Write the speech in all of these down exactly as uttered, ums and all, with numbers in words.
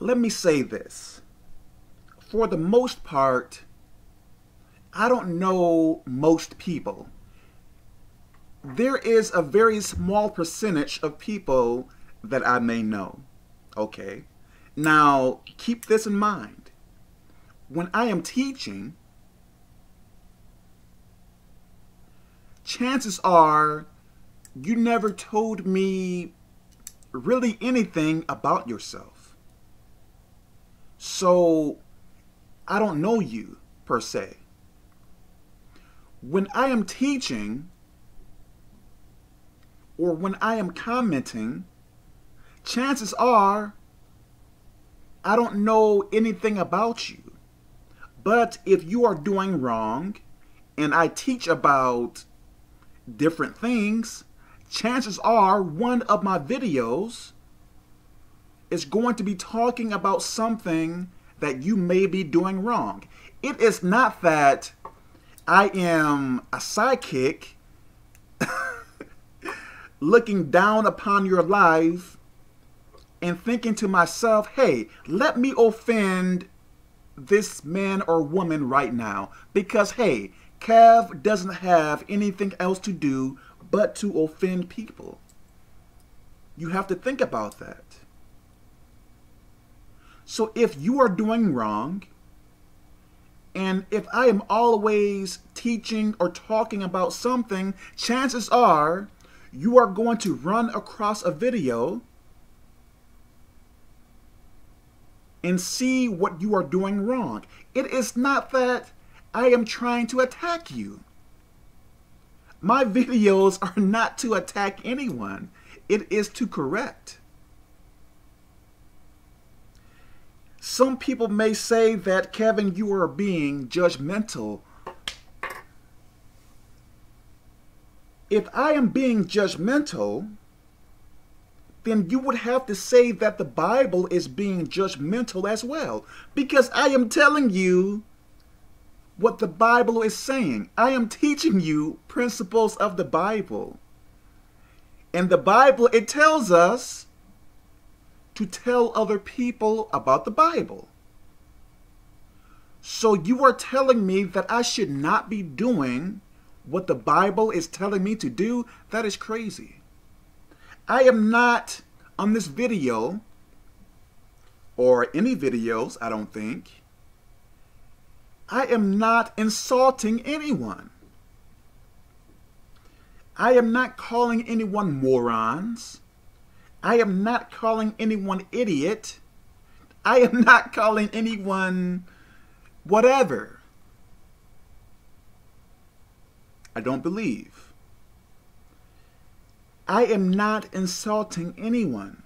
let me say this. For the most part, I don't know most people. There is a very small percentage of people that I may know, okay? Now, keep this in mind. When I am teaching, chances are you never told me really anything about yourself. So, I don't know you, per se. When I am teaching, or when I am commenting, chances are I don't know anything about you. But if you are doing wrong, and I teach about different things, chances are one of my videos is going to be talking about something that you may be doing wrong. It is not that I am a psychic looking down upon your life and thinking to myself, hey, let me offend this man or woman right now because, hey, Kev doesn't have anything else to do but to offend people. You have to think about that. So if you are doing wrong, and if I am always teaching or talking about something, chances are you are going to run across a video and see what you are doing wrong. It is not that I am trying to attack you. My videos are not to attack anyone. It is to correct. Some people may say that, Kevin, you are being judgmental. If I am being judgmental, then you would have to say that the Bible is being judgmental as well, because I am telling you what the Bible is saying. I am teaching you principles of the Bible. And the Bible, it tells us to tell other people about the Bible. So you are telling me that I should not be doing what the Bible is telling me to do? That is crazy. I am not on this video, or any videos, I don't think, I am not insulting anyone. I am not calling anyone morons. I am not calling anyone idiot. I am not calling anyone whatever. I don't believe. I am not insulting anyone.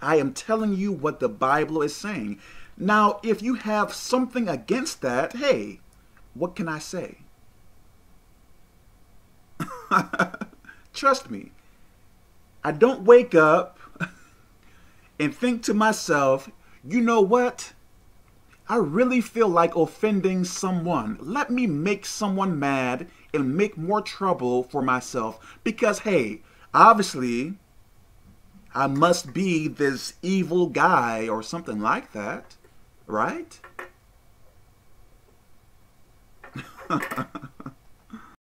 I am telling you what the Bible is saying. Now, if you have something against that, hey, what can I say? Trust me, I don't wake up and think to myself, you know what? I really feel like offending someone. Let me make someone mad and make more trouble for myself because, hey, obviously, I must be this evil guy or something like that, right?